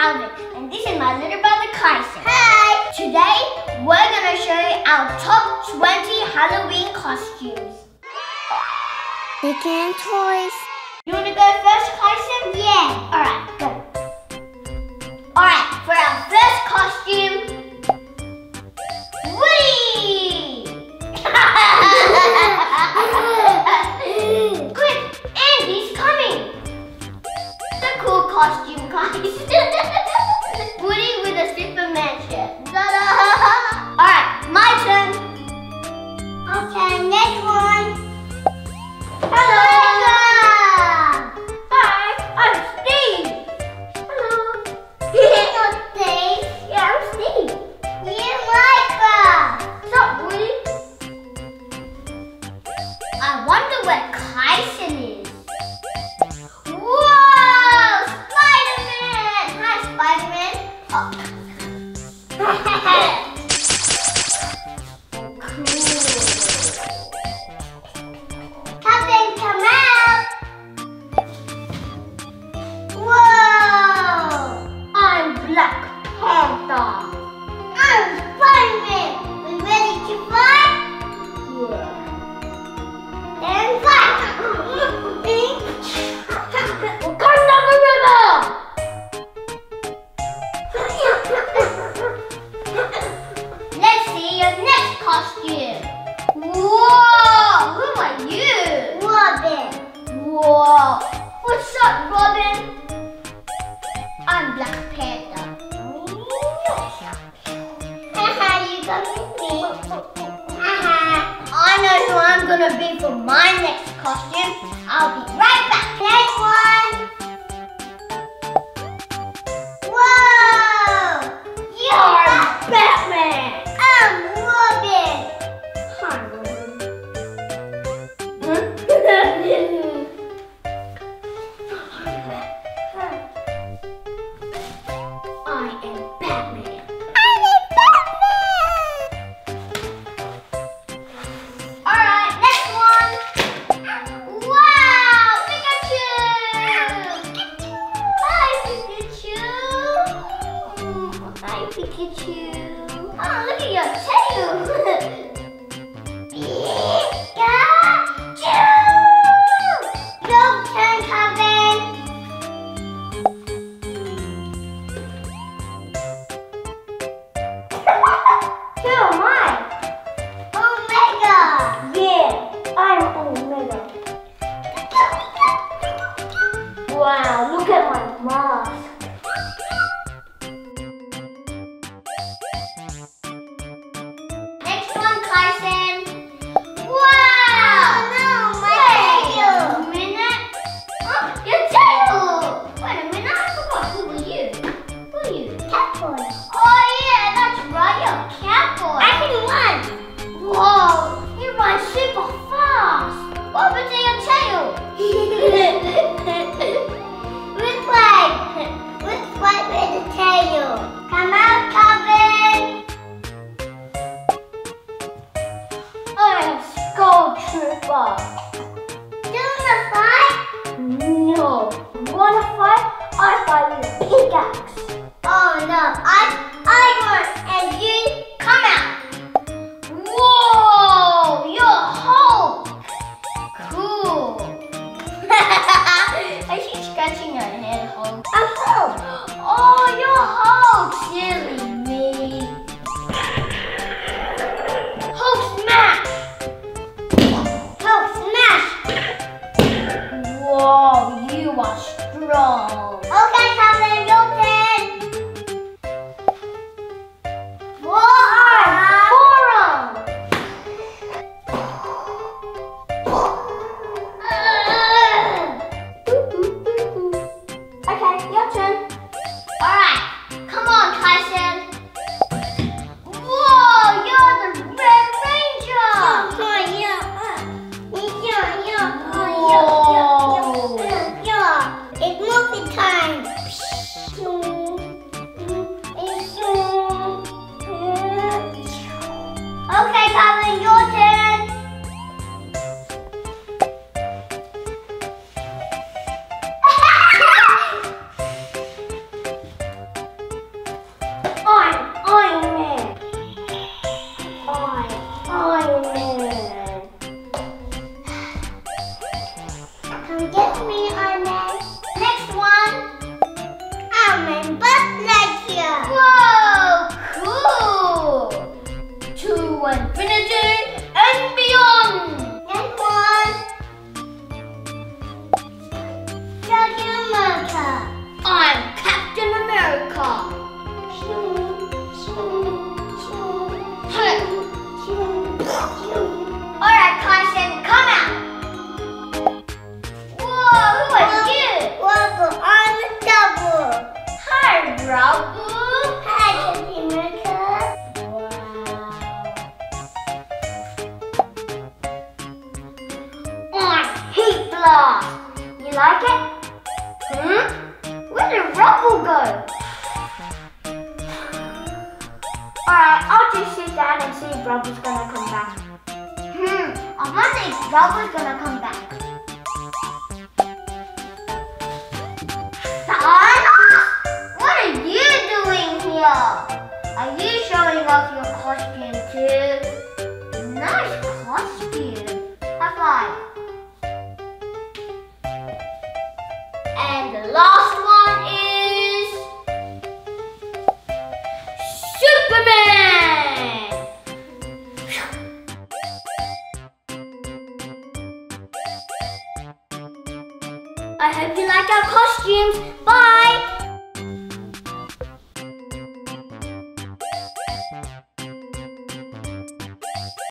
Calvin, and this is my little brother Kyson. Hey! Today, we're gonna show you our top 20 Halloween costumes. Picking toys. You wanna go first, Kyson? Yeah. Alright, go. Alright, for our first costume, costume guys. Woody with a Superman shirt. Alright, my turn. Okay, next one. Hello. Hi, I'm Steve. Hello. You're not Steve. Yeah, I'm Steve. You're Micah. What's up, Woody? I wonder where Kyson is. Black Panther. I'm Spider-Man. We ready to fly? Yeah. Then fly. Come down the river. Let's see your next costume. Whoa! Who are you? Robin. Whoa! What's up, Robin? I'm Black Panther. I know who I'm gonna be for my next costume. I'll be right back. Next one. Whoa! You're Batman. I'm Robin. Hi, Robin. I am Batman. Pikachu. Oh, look at your tail. Pikachu! Your turn, Calvin. Who am I? Omega. Yeah, I'm Omega. Wow, look at my mask. Your turn. Alright, come on, Kyson. Robin. Hi, America. Wow. Oh, I hate blocks. You like it? Where did Rubble go? Alright, I'll just sit down and see if Rubble's gonna come back. I wonder if Rubble's gonna come back. What are you doing here? Are you showing off your costume too? Nice costume. High five. And the last one is Superman! I hope you like our costumes. Bye!